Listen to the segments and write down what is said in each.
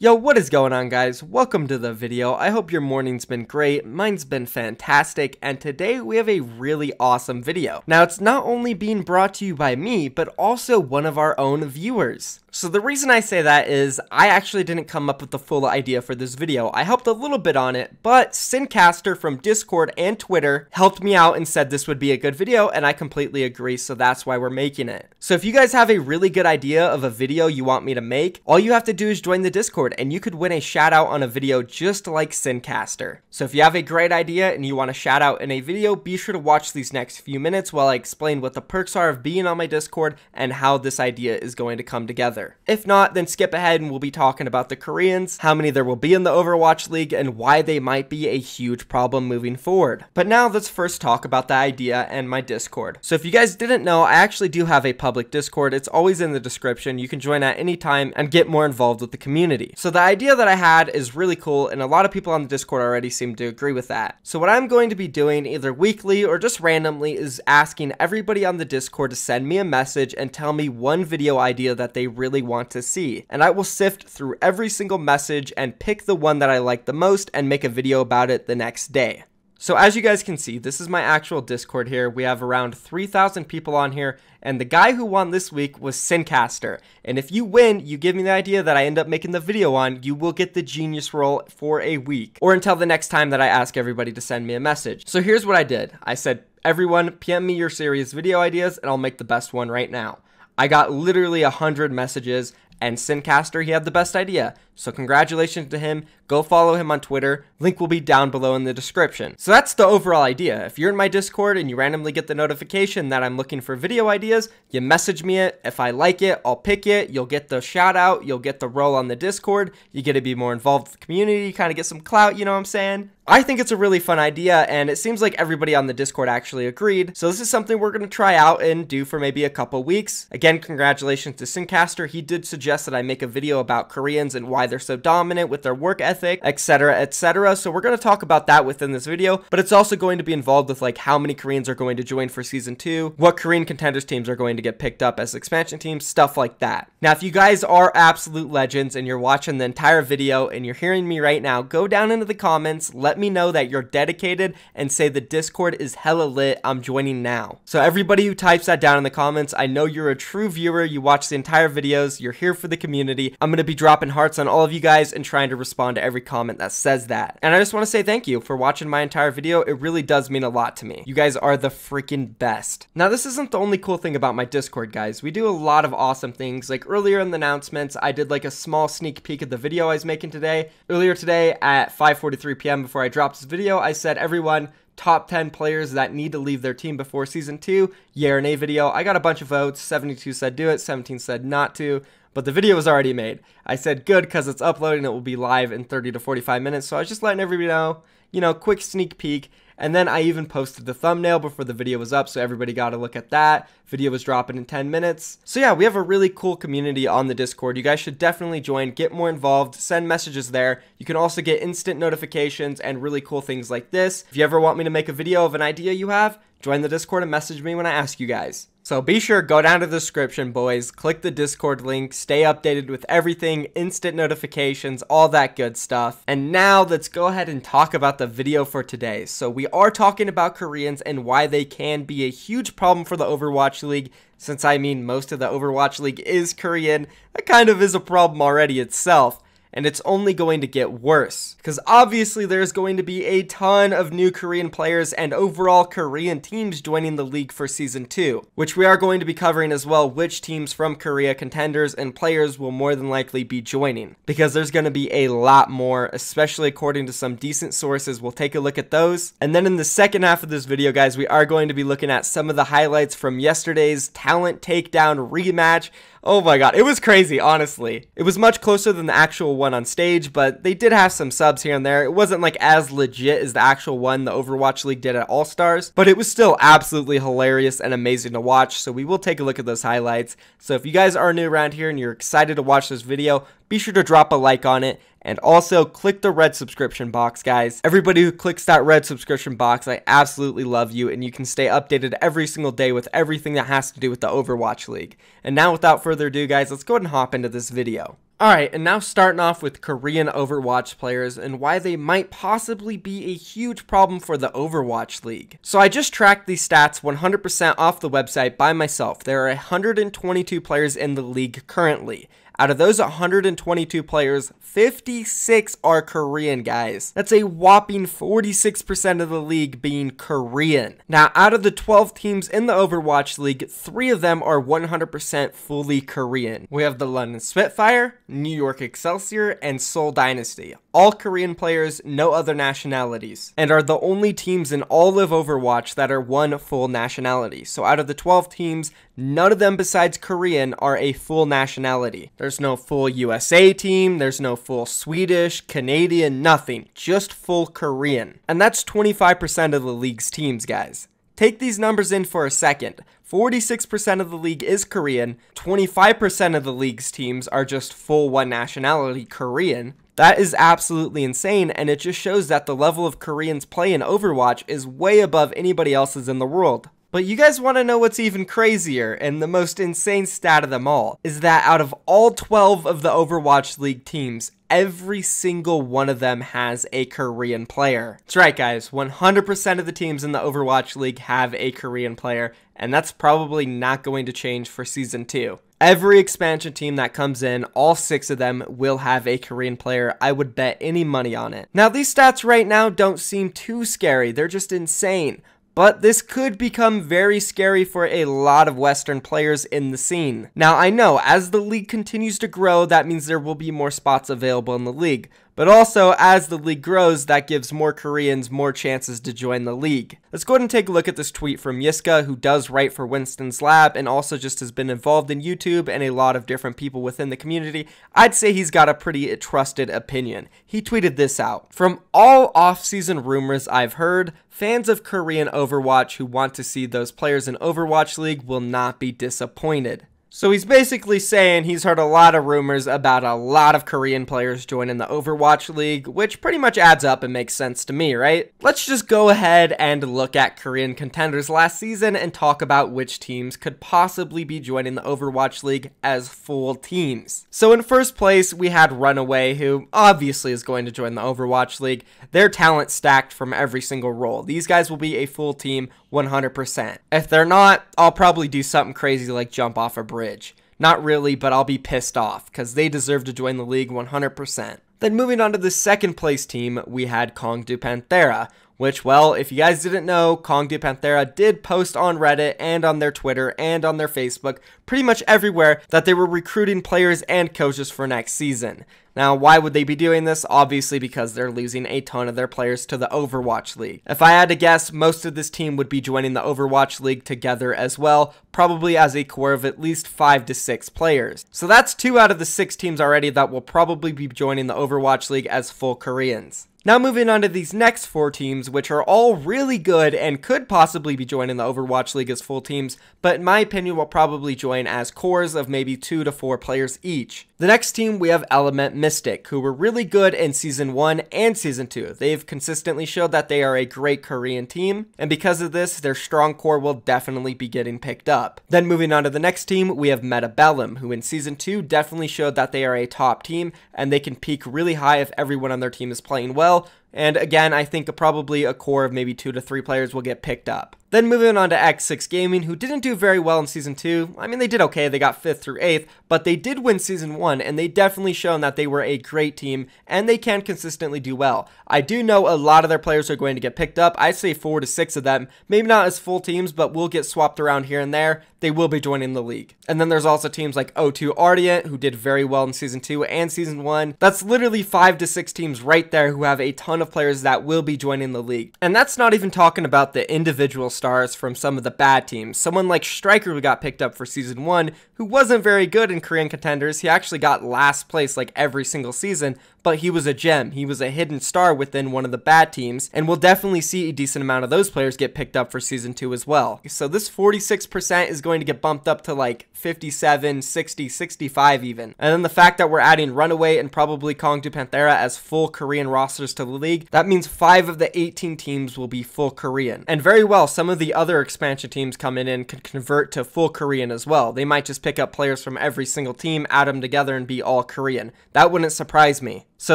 Yo, what is going on, guys? Welcome to the video. I hope your morning's been great. Mine's been fantastic, and today we have a really awesome video. Now, it's not only being brought to you by me, but also one of our own viewers. So the reason I say that is I actually didn't come up with the full idea for this video. I helped a little bit on it, but Sincaster from Discord and Twitter helped me out and said this would be a good video, and I completely agree, so that's why we're making it. So if you guys have a really good idea of a video you want me to make, all you have to do is join the Discord, and you could win a shout out on a video just like Sincaster. So if you have a great idea and you want a shout out in a video, be sure to watch these next few minutes while I explain what the perks are of being on my Discord and how this idea is going to come together. If not, then skip ahead and we'll be talking about the Koreans, how many there will be in the Overwatch League, and why they might be a huge problem moving forward. But now let's first talk about the idea and my Discord. So if you guys didn't know, I actually do have a public Discord. It's always in the description. You can join at any time and get more involved with the community. So the idea that I had is really cool, and a lot of people on the Discord already seem to agree with that. So what I'm going to be doing either weekly or just randomly is asking everybody on the Discord to send me a message and tell me one video idea that they really want to see, and I will sift through every single message and pick the one that I like the most and make a video about it the next day. So as you guys can see, this is my actual Discord here. We have around 3,000 people on here, and the guy who won this week was Sincaster. And if you win, you give me the idea that I end up making the video on, you will get the genius role for a week, or until the next time that I ask everybody to send me a message. So here's what I did. I said, everyone, PM me your serious video ideas, and I'll make the best one right now. I got literally 100 messages, and Sincaster, he had the best idea. So congratulations to him. Go follow him on Twitter. Link will be down below in the description. So that's the overall idea. If you're in my Discord and you randomly get the notification that I'm looking for video ideas, you message me it. If I like it, I'll pick it. You'll get the shout out. You'll get the role on the Discord. You get to be more involved with the community. You kind of get some clout, you know what I'm saying? I think it's a really fun idea, and it seems like everybody on the Discord actually agreed. So this is something we're going to try out and do for maybe a couple weeks. Again, congratulations to Sincaster. He did suggest that I make a video about Koreans and why they're so dominant with their work ethic, etc., etc. So we're going to talk about that within this video, but it's also going to be involved with like how many Koreans are going to join for season 2, what Korean contenders teams are going to get picked up as expansion teams, stuff like that. Now, if you guys are absolute legends and you're watching the entire video and you're hearing me right now, go down into the comments, let me know that you're dedicated and say the Discord is hella lit, I'm joining now. So everybody who types that down in the comments, I know you're a true viewer, you watch the entire videos, you're here for the community. I'm going to be dropping hearts on all of you guys and trying to respond to every comment that says that. And I just want to say thank you for watching my entire video. It really does mean a lot to me. You guys are the freaking best. Now, this isn't the only cool thing about my Discord, guys. We do a lot of awesome things. Like earlier in the announcements, I did like a small sneak peek at the video I was making today. Earlier today at 5:43 p.m. before I dropped this video, I said, everyone, top 10 players that need to leave their team before season 2, yay or nay video. I got a bunch of votes. 72 said do it, 17 said not to, but the video was already made. I said good because it's uploading, it will be live in 30 to 45 minutes, so I was just letting everybody know, you know, quick sneak peek. And then I even posted the thumbnail before the video was up, so everybody got to look at that. Video was dropping in 10 minutes. So yeah, we have a really cool community on the Discord. You guys should definitely join, get more involved, send messages there. You can also get instant notifications and really cool things like this. If you ever want me to make a video of an idea you have, join the Discord and message me when I ask you guys. So be sure, go down to the description, boys, click the Discord link, stay updated with everything, instant notifications, all that good stuff. And now let's go ahead and talk about the video for today. So we are talking about Koreans and why they can be a huge problem for the Overwatch League. Since I mean most of the Overwatch League is Korean, that kind of is a problem already itself. And it's only going to get worse, because obviously there's going to be a ton of new Korean players and overall Korean teams joining the league for season 2, which we are going to be covering as well, which teams from Korea, contenders and players will more than likely be joining, because there's going to be a lot more, especially according to some decent sources. We'll take a look at those, and then in the second half of this video, guys, we are going to be looking at some of the highlights from yesterday's Talent Takedown rematch. Oh my god, it was crazy, honestly. It was much closer than the actual one on stage, but they did have some subs here and there. It wasn't like as legit as the actual one the Overwatch League did at All-Stars, but it was still absolutely hilarious and amazing to watch, so we will take a look at those highlights. So if you guys are new around here and you're excited to watch this video, be sure to drop a like on it, and also click the red subscription box, guys. Everybody who clicks that red subscription box, I absolutely love you, and you can stay updated every single day with everything that has to do with the Overwatch League. And now without further ado, guys, let's go ahead and hop into this video. Alright, and now starting off with Korean Overwatch players and why they might possibly be a huge problem for the Overwatch League. So I just tracked these stats 100% off the website by myself. There are 122 players in the league currently. Out of those 122 players, 56 are Korean guys. That's a whopping 46% of the league being Korean. Now, out of the 12 teams in the Overwatch League, 3 of them are 100% fully Korean. We have the London Spitfire, New York Excelsior, and Seoul Dynasty. All Korean players, no other nationalities, and are the only teams in all of Overwatch that are one full nationality. So out of the 12 teams, none of them besides Korean are a full nationality. There's no full USA team, there's no full Swedish, Canadian, nothing. Just full Korean. And that's 25% of the league's teams, guys. Take these numbers in for a second. 46% of the league is Korean, 25% of the league's teams are just full one nationality Korean. That is absolutely insane, and it just shows that the level of Koreans play in Overwatch is way above anybody else's in the world. But you guys want to know what's even crazier, and the most insane stat of them all, is that out of all 12 of the Overwatch League teams, every single one of them has a Korean player. That's right, guys, 100% of the teams in the Overwatch League have a Korean player, and that's probably not going to change for Season 2. Every expansion team that comes in, all 6 of them will have a Korean player. I would bet any money on it. Now, these stats right now don't seem too scary. They're just insane. But this could become very scary for a lot of Western players in the scene. Now, I know, as the league continues to grow, that means there will be more spots available in the league. But also, as the league grows, that gives more Koreans more chances to join the league. Let's go ahead and take a look at this tweet from Yiska, who does write for Winston's Lab and also just has been involved in YouTube and a lot of different people within the community. I'd say he's got a pretty trusted opinion. He tweeted this out. From all off-season rumors I've heard, fans of Korean Overwatch who want to see those players in Overwatch League will not be disappointed. So he's basically saying he's heard a lot of rumors about a lot of Korean players joining the Overwatch League, which pretty much adds up and makes sense to me, right? Let's just go ahead and look at Korean contenders last season and talk about which teams could possibly be joining the Overwatch League as full teams. So in first place, we had Runaway, who obviously is going to join the Overwatch League. Their talent stacked from every single role. These guys will be a full team 100%. If they're not, I'll probably do something crazy like jump off a bridge. Not really, but I'll be pissed off because they deserve to join the league 100%. Then moving on to the second place team, we had KongDoo Panthera, which, well, if you guys didn't know, KongDoo Panthera did post on Reddit and on their Twitter and on their Facebook, pretty much everywhere, that they were recruiting players and coaches for next season. Now, why would they be doing this? Obviously, because they're losing a ton of their players to the Overwatch League. If I had to guess, most of this team would be joining the Overwatch League together as well, probably as a core of at least 5 to 6 players. So that's 2 out of the 6 teams already that will probably be joining the Overwatch League as full Koreans. Now moving on to these next 4 teams, which are all really good and could possibly be joining the Overwatch League as full teams, but in my opinion will probably join as cores of maybe 2 to 4 players each. The next team, we have Element Mystic, who were really good in Season 1 and Season 2. They've consistently showed that they are a great Korean team, and because of this, their strong core will definitely be getting picked up. Then moving on to the next team, we have Metabellum, who in Season 2 definitely showed that they are a top team, and they can peak really high if everyone on their team is playing well. And again, I think probably a core of maybe 2 to 3 players will get picked up. Then moving on to X6 Gaming, who didn't do very well in Season 2. I mean, they did okay, they got 5th through 8th, but they did win Season 1, and they definitely shown that they were a great team, and they can consistently do well. I do know a lot of their players are going to get picked up. I say 4 to 6 of them, maybe not as full teams, but will get swapped around here and there. They will be joining the league. And then there's also teams like O2 Ardient, who did very well in Season 2 and Season 1. That's literally 5 to 6 teams right there who have a ton of players that will be joining the league. And that's not even talking about the individual stars from some of the bad teams. Someone like Stryker, who got picked up for Season 1, who wasn't very good in Korean contenders. He actually got last place like every single season, but he was a gem. He was a hidden star within one of the bad teams, and we'll definitely see a decent amount of those players get picked up for Season 2 as well. So this 46% is going to get bumped up to like 57, 60, 65 even. And then the fact that we're adding Runaway and probably KongDoo Panthera as full Korean rosters to the league League. That means 5 of the 18 teams will be full Korean. And very well, some of the other expansion teams coming in could convert to full Korean as well. They might just pick up players from every single team, add them together, and be all Korean. That wouldn't surprise me. So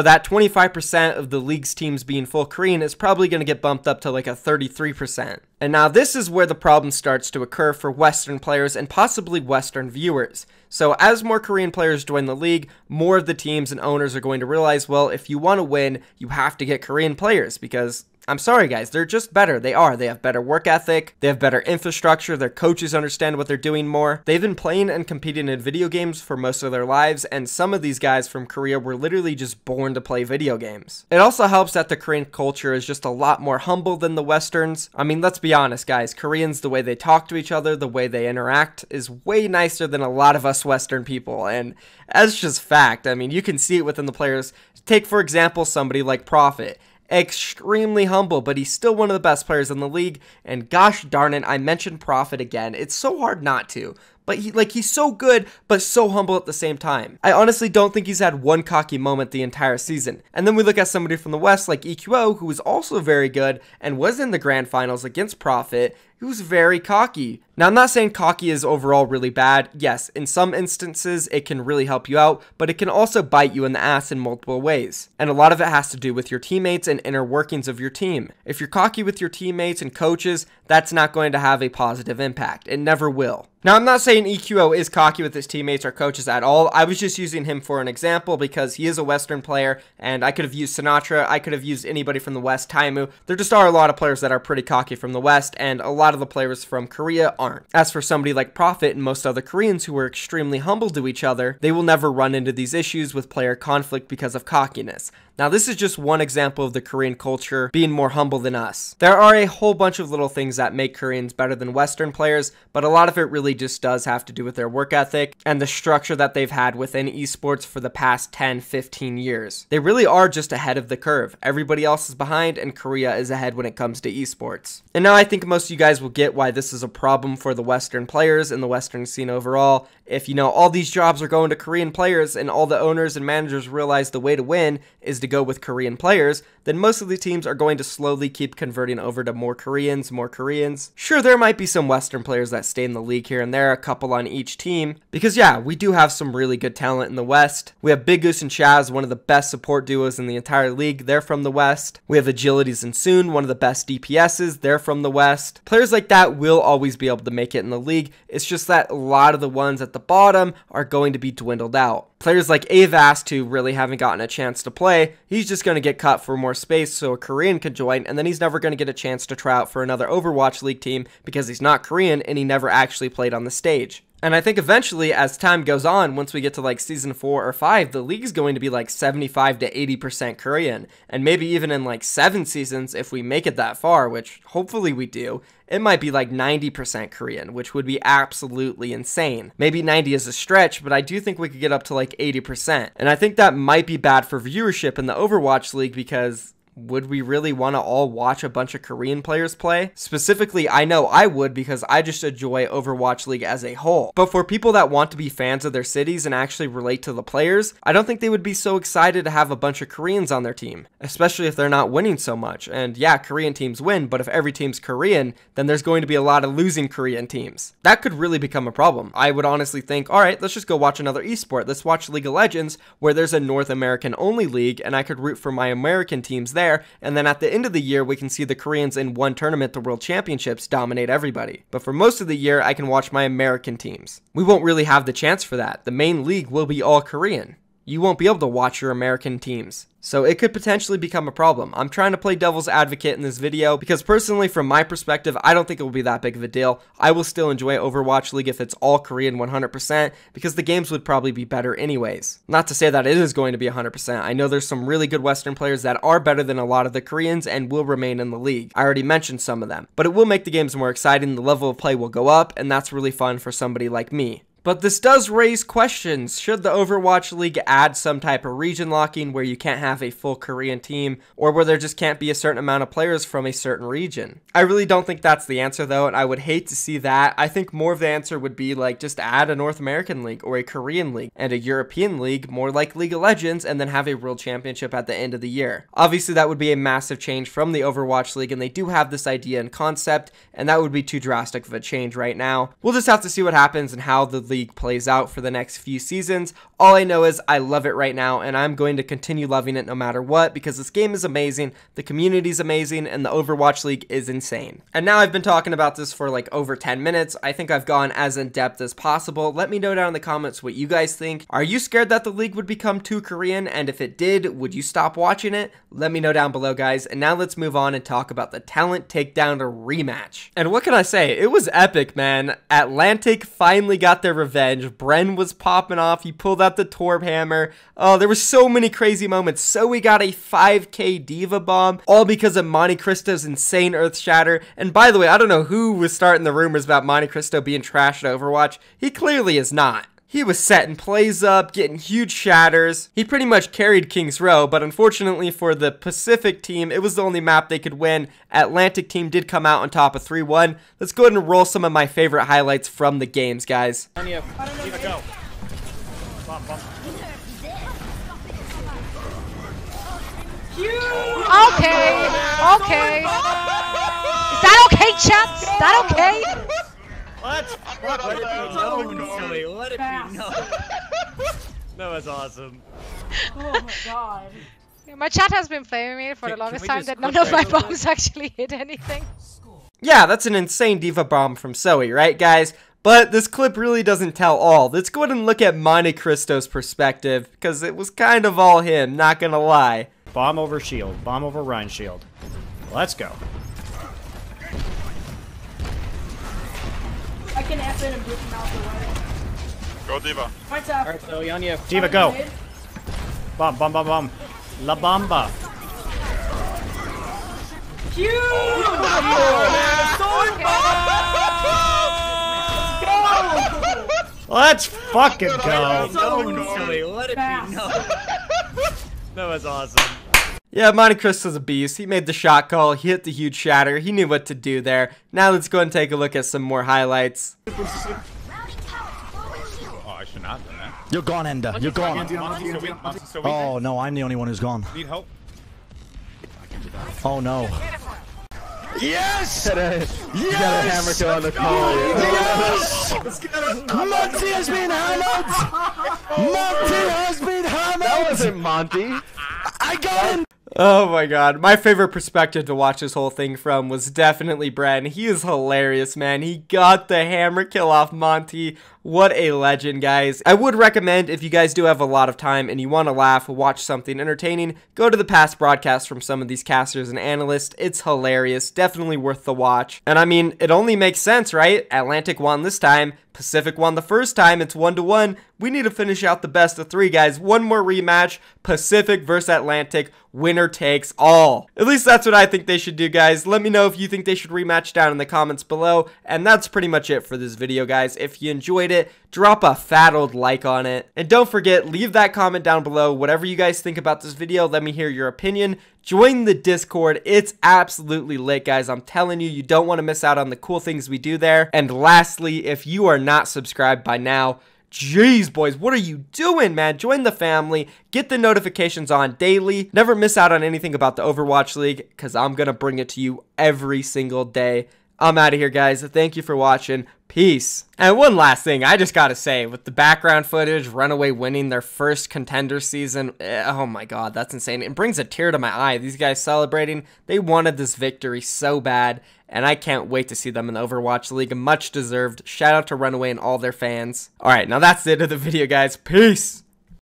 that 25% of the league's teams being full Korean is probably going to get bumped up to like a 33%. And now this is where the problem starts to occur for Western players and possibly Western viewers. So as more Korean players join the league, more of the teams and owners are going to realize, well, if you want to win, you have to get Korean players because, I'm sorry guys, they're just better. They are. They have better work ethic. They have better infrastructure. Their coaches understand what they're doing more. They've been playing and competing in video games for most of their lives, and some of these guys from Korea were literally just born to play video games. It also helps that the Korean culture is just a lot more humble than the Westerns. I mean, let's be honest guys, Koreans, the way they talk to each other, the way they interact is way nicer than a lot of us Western people, and that's just fact. I mean, you can see it within the players. Take for example somebody like Profit. Extremely humble, but he's still one of the best players in the league, and gosh darn it, I mentioned Profit again. It's so hard not to. But he's so good, but so humble at the same time. I honestly don't think he's had one cocky moment the entire season. And then we look at somebody from the West like EQO, who was also very good and was in the grand finals against Profit, who's very cocky. Now, I'm not saying cocky is overall really bad. Yes, in some instances, it can really help you out, but it can also bite you in the ass in multiple ways. And a lot of it has to do with your teammates and inner workings of your team. If you're cocky with your teammates and coaches, that's not going to have a positive impact. It never will. Now, I'm not saying EQO is cocky with his teammates or coaches at all. I was just using him for an example because he is a Western player, and I could have used Sinatra. I could have used anybody from the West, Taimu. There just are a lot of players that are pretty cocky from the West, and a lot of the players from Korea aren't. As for somebody like Profit and most other Koreans who are extremely humble to each other, they will never run into these issues with player conflict because of cockiness. Now, this is just one example of the Korean culture being more humble than us. There are a whole bunch of little things that make Koreans better than Western players, but a lot of it really just does have to do with their work ethic and the structure that they've had within esports for the past 10-15 years. They really are just ahead of the curve. Everybody else is behind, and Korea is ahead when it comes to esports. And now I think most of you guys will get why this is a problem for the Western players and the Western scene overall. If you know all these jobs are going to Korean players and all the owners and managers realize the way to win is to go with Korean players, then most of the teams are going to slowly keep converting over to more Koreans. Sure, there might be some Western players that stay in the league here and there, a couple on each team, because yeah, we do have some really good talent in the West. We have Big Goose and Chaz, one of the best support duos in the entire league. They're from the West. We have Agilities and Soon, one of the best DPSs. They're from the West. Players like that will always be able to make it in the league. It's just that a lot of the ones at the bottom are going to be dwindled out. Players like Avast, who really haven't gotten a chance to play, he's just going to get cut for more space so a Korean could join, and then he's never going to get a chance to try out for another Overwatch League team because he's not Korean and he never actually played on the stage. And I think eventually, as time goes on, once we get to like season 4 or 5, the league's going to be like 75 to 80% Korean. And maybe even in like 7 seasons, if we make it that far, which hopefully we do, it might be like 90% Korean, which would be absolutely insane. Maybe 90 is a stretch, but I do think we could get up to like 80%. And I think that might be bad for viewership in the Overwatch League because would we really want to all watch a bunch of Korean players play? Specifically, I know I would because I just enjoy Overwatch League as a whole. But for people that want to be fans of their cities and actually relate to the players, I don't think they would be so excited to have a bunch of Koreans on their team, especially if they're not winning so much. And yeah, Korean teams win, but if every team's Korean, then there's going to be a lot of losing Korean teams. That could really become a problem. I would honestly think, all right, let's just go watch another esport. Let's watch League of Legends, where there's a North American only league, and I could root for my American teams there. And then at the end of the year, we can see the Koreans in one tournament, the World Championships, dominate everybody. But for most of the year, I can watch my American teams. We won't really have the chance for that. The main league will be all Korean. You won't be able to watch your American teams. So it could potentially become a problem. I'm trying to play devil's advocate in this video because personally, from my perspective, I don't think it will be that big of a deal. I will still enjoy Overwatch League if it's all Korean 100% because the games would probably be better anyways. Not to say that it is going to be 100%. I know there's some really good Western players that are better than a lot of the Koreans and will remain in the league. I already mentioned some of them, but it will make the games more exciting. The level of play will go up, and that's really fun for somebody like me. But this does raise questions. Should the Overwatch League add some type of region locking where you can't have a full Korean team, or where there just can't be a certain amount of players from a certain region? I really don't think that's the answer though, and I would hate to see that. I think more of the answer would be like just add a North American League or a Korean League and a European League, more like League of Legends, and then have a World Championship at the end of the year. Obviously that would be a massive change from the Overwatch League, and they do have this idea and concept, and that would be too drastic of a change right now. We'll just have to see what happens and how the league plays out for the next few seasons. All I know is I love it right now, and I'm going to continue loving it no matter what, because this game is amazing, the community is amazing, and the Overwatch League is insane. And now I've been talking about this for like over 10 minutes. I think I've gone as in depth as possible. Let me know down in the comments what you guys think. Are you scared that the league would become too Korean, and if it did, would you stop watching it? Let me know down below, guys. And now let's move on and talk about the Talent Takedown rematch. And what can I say? It was epic, man. Atlantic finally got their revenge. Bren was popping off. He pulled out the Torb hammer. Oh, there were so many crazy moments. So we got a 5K diva bomb, all because of Monte Cristo's insane earth shatter. And by the way, I don't know who was starting the rumors about Monte Cristo being trashed at Overwatch. He clearly is not. He was setting plays up, getting huge shatters. He pretty much carried King's Row, but unfortunately for the Pacific team, it was the only map they could win. Atlantic team did come out on top of 3-1. Let's go ahead and roll some of my favorite highlights from the games, guys. On you. Diva, go. Bump, bump. Okay, okay. Is that okay, chaps? Is that okay? Let it be known. That was awesome. Oh my god. My chat has been flaming me for the longest time that none of my bombs actually hit anything. Yeah, that's an insane diva bomb from Zoe, right guys? But this clip really doesn't tell all. Let's go ahead and look at Monte Cristo's perspective, because it was kind of all him, not gonna lie. Bomb over shield, bomb over Ryan shield. Let's go. I can F it and boot him out the way. Go Diva. Points up. Alright, so on you. Diva, go. Bomb, bomb, bomb, bomb. La Bamba. Huge! Oh, go! Let's fucking go. Let it be known. That was awesome. Yeah, Monte Cristo's a beast. He made the shot call. He hit the huge shatter. He knew what to do there. Now let's go and take a look at some more highlights. Oh, I should not have done that. You're gone, Ender. You're gone. Oh, no, I'm the only one who's gone. Need help? Oh, no. Yes! You got a hammer to on the call. Yes! Monty has been hammered! Monty has been hammered! That wasn't Monty. I got him! Oh my god, my favorite perspective to watch this whole thing from was definitely Bren. He is hilarious, man. He got the hammer kill off Monty. What a legend, guys. I would recommend, if you guys do have a lot of time and you want to laugh, watch something entertaining, go to the past broadcasts from some of these casters and analysts. It's hilarious. Definitely worth the watch. And I mean, it only makes sense, right? Atlantic won this time. Pacific won the first time. It's 1-1. We need to finish out the best of three, guys. One more rematch. Pacific versus Atlantic. Winner takes all. At least that's what I think they should do, guys. Let me know if you think they should rematch down in the comments below. And that's pretty much it for this video, guys. If you enjoyed it, drop a fat old like on it. And don't forget, leave that comment down below. Whatever you guys think about this video, let me hear your opinion. Join the Discord. It's absolutely lit, guys. I'm telling you, you don't want to miss out on the cool things we do there. And lastly, if you are not subscribed by now, jeez, boys, what are you doing, man? Join the family. Get the notifications on daily. Never miss out on anything about the Overwatch League, because I'm going to bring it to you every single day. I'm out of here, guys. Thank you for watching. Peace. And one last thing I just got to say, with the background footage, Runaway winning their first contender season, oh my god, that's insane. It brings a tear to my eye. These guys celebrating. They wanted this victory so bad, and I can't wait to see them in the Overwatch League. Much deserved. Shout out to Runaway and all their fans. All right, now that's the end of the video, guys. Peace.